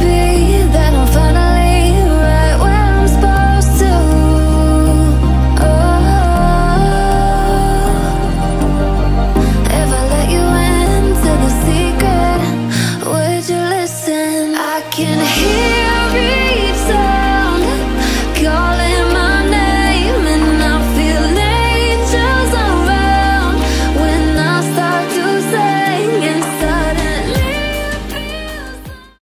be.